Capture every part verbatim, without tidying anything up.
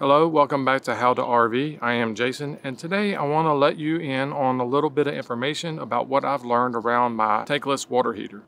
Hello, welcome back to How to R V. I am Jason, and today I want to let you in on a little bit of information about what I've learned around my tankless water heater.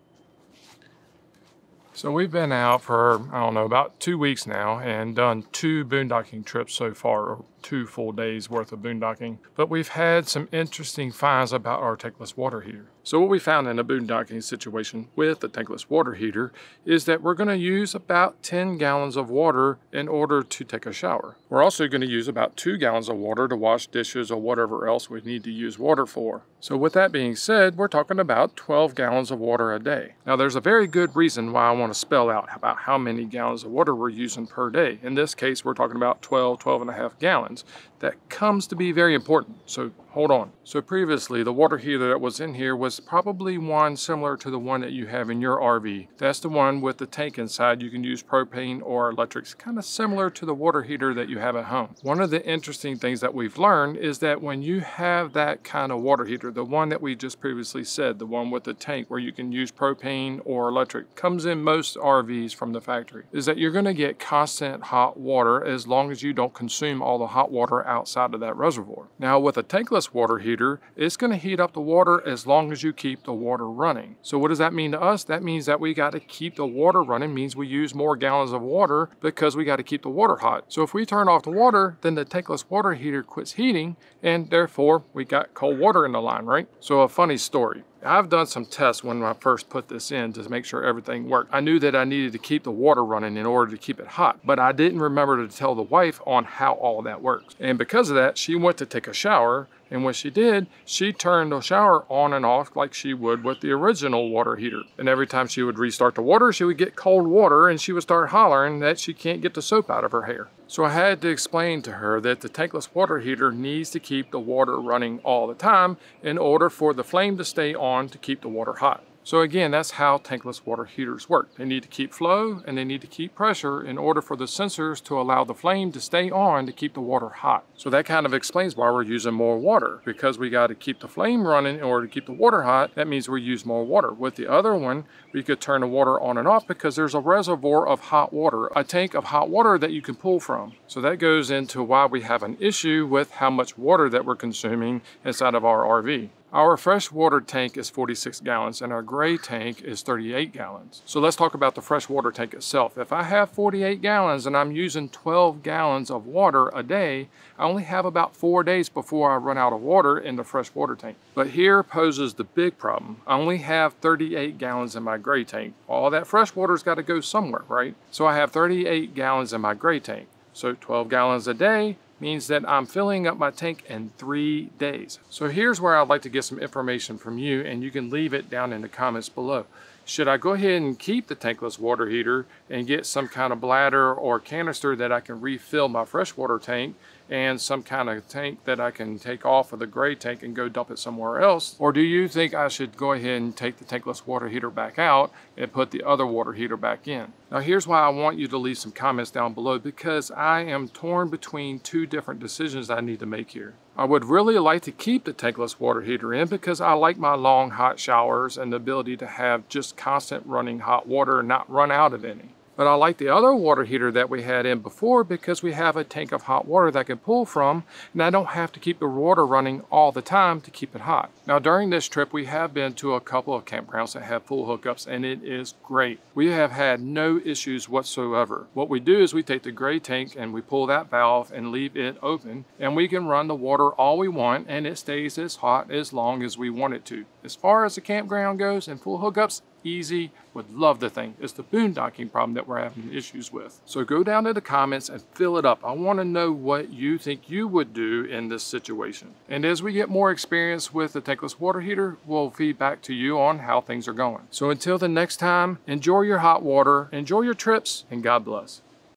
So we've been out for, I don't know, about two weeks now and done two boondocking trips so far, or two full days worth of boondocking. But we've had some interesting finds about our tankless water heater. So what we found in a boondocking situation with the tankless water heater is that we're going to use about ten gallons of water in order to take a shower. We're also going to use about two gallons of water to wash dishes or whatever else we need to use water for. So with that being said, we're talking about twelve gallons of water a day. Now there's a very good reason why I want to spell out about how many gallons of water we're using per day. In this case, we're talking about twelve, twelve and a half gallons. That comes to be very important. So hold on. So previously, the water heater that was in here was probably one similar to the one that you have in your R V. That's the one with the tank inside. You can use propane or electrics, kind of similar to the water heater that you have at home. One of the interesting things that we've learned is that when you have that kind of water heater, the one that we just previously said, the one with the tank where you can use propane or electric, comes in most R Vs from the factory, is that you're going to get constant hot water as long as you don't consume all the hot water outside of that reservoir. Now with a tankless water heater, it's going to heat up the water as long as you keep the water running. So what does that mean to us? That means that we got to keep the water running, means we use more gallons of water because we got to keep the water hot. So if we turn off the water, then the tankless water heater quits heating, and therefore we got cold water in the line, right? So a funny story. I've done some tests when I first put this in to make sure everything worked. I knew that I needed to keep the water running in order to keep it hot, but I didn't remember to tell the wife on how all that works. And because of that, she went to take a shower, and when she did, she turned the shower on and off like she would with the original water heater. And every time she would restart the water, she would get cold water, and she would start hollering that she can't get the soap out of her hair. So I had to explain to her that the tankless water heater needs to keep the water running all the time in order for the flame to stay on to keep the water hot. So again, that's how tankless water heaters work. They need to keep flow and they need to keep pressure in order for the sensors to allow the flame to stay on to keep the water hot. So that kind of explains why we're using more water, because we got to keep the flame running in order to keep the water hot. That means we use more water. With the other one, we could turn the water on and off because there's a reservoir of hot water, a tank of hot water that you can pull from. So that goes into why we have an issue with how much water that we're consuming inside of our R V. Our freshwater tank is forty-six gallons and our gray tank is thirty-eight gallons. So let's talk about the freshwater tank itself. If I have forty-eight gallons and I'm using twelve gallons of water a day, I only have about four days before I run out of water in the freshwater tank. But here poses the big problem. I only have thirty-eight gallons in my gray tank. All that fresh water's got to go somewhere, right? So I have thirty-eight gallons in my gray tank. So twelve gallons a day means that I'm filling up my tank in three days. So here's where I'd like to get some information from you, and you can leave it down in the comments below. Should I go ahead and keep the tankless water heater and get some kind of bladder or canister that I can refill my freshwater tank, and some kind of tank that I can take off of the gray tank and go dump it somewhere else? Or do you think I should go ahead and take the tankless water heater back out and put the other water heater back in? Now here's why I want you to leave some comments down below, because I am torn between two different decisions I need to make here. I would really like to keep the tankless water heater in because I like my long hot showers and the ability to have just constant running hot water and not run out of any. But I like the other water heater that we had in before because we have a tank of hot water that I can pull from, and I don't have to keep the water running all the time to keep it hot. Now during this trip, we have been to a couple of campgrounds that have full hookups, and it is great. We have had no issues whatsoever. What we do is we take the gray tank and we pull that valve and leave it open, and we can run the water all we want, and it stays as hot as long as we want it to. As far as the campground goes and full hookups, easy, would love the thing. It's the boondocking problem that we're having issues with. So go down to the comments and fill it up. I want to know what you think you would do in this situation. And as we get more experience with the tankless water heater, we'll feed back to you on how things are going. So until the next time, enjoy your hot water, enjoy your trips, and God bless.